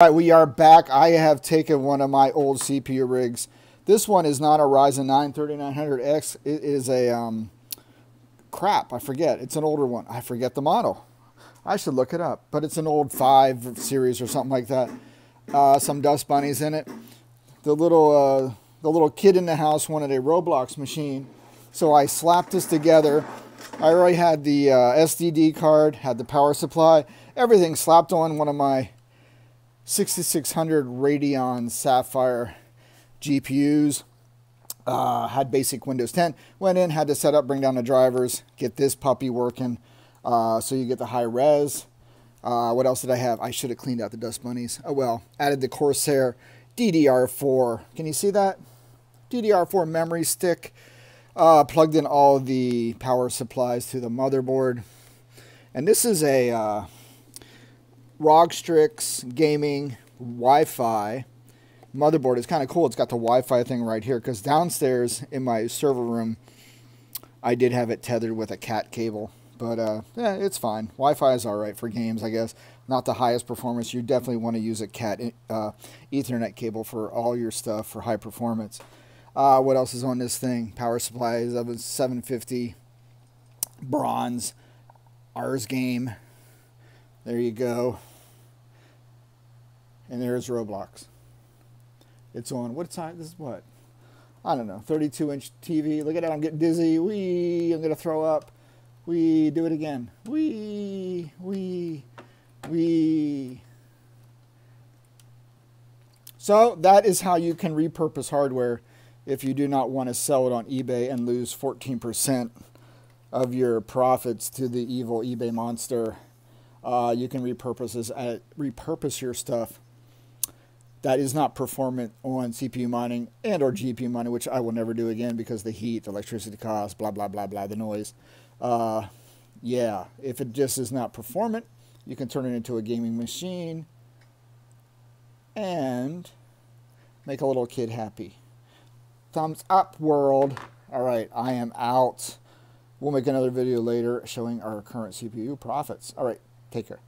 All right, we are back. I have taken one of my old CPU rigs. This one is not a Ryzen 9 3900X. It is a, crap, I forget. It's an older one. I forget the model. I should look it up, but it's an old 5 series or something like that. Some dust bunnies in it. The little kid in the house wanted a Roblox machine, so I slapped this together. I already had the SDD card, had the power supply, everything slapped on one of my 6600 Radeon Sapphire GPUs, had basic Windows 10, went in, had to set up, bring down the drivers, get this puppy working, so you get the high res. What else did I have? I should have cleaned out the dust bunnies. Oh well, added the Corsair DDR4, can you see that? DDR4 memory stick, plugged in all the power supplies to the motherboard. And this is a Rogstrix gaming Wi-Fi motherboard. It's kind of cool. It's got the Wi-Fi thing right here because downstairs in my server room, I did have it tethered with a cat cable. But yeah, it's fine. Wi-Fi is all right for games, I guess. Not the highest performance. You definitely want to use a cat Ethernet cable for all your stuff for high performance. What else is on this thing? Power supply is of a 750 bronze Ars game. There you go. And there's Roblox. It's on, what time, this is what? I don't know, 32-inch TV. Look at that, I'm getting dizzy. Wee, I'm gonna throw up. Wee, do it again. Wee, wee, wee. So that is how you can repurpose hardware if you do not want to sell it on eBay and lose 14% of your profits to the evil eBay monster. You can repurpose your stuff that is not performant on CPU mining and or GPU mining, which I will never do again because the heat, the electricity costs, blah, blah, blah, blah, the noise. Yeah, if it just is not performant, you can turn it into a gaming machine and make a little kid happy. Thumbs up, world. All right, I am out. We'll make another video later showing our current CPU profits. All right, take care.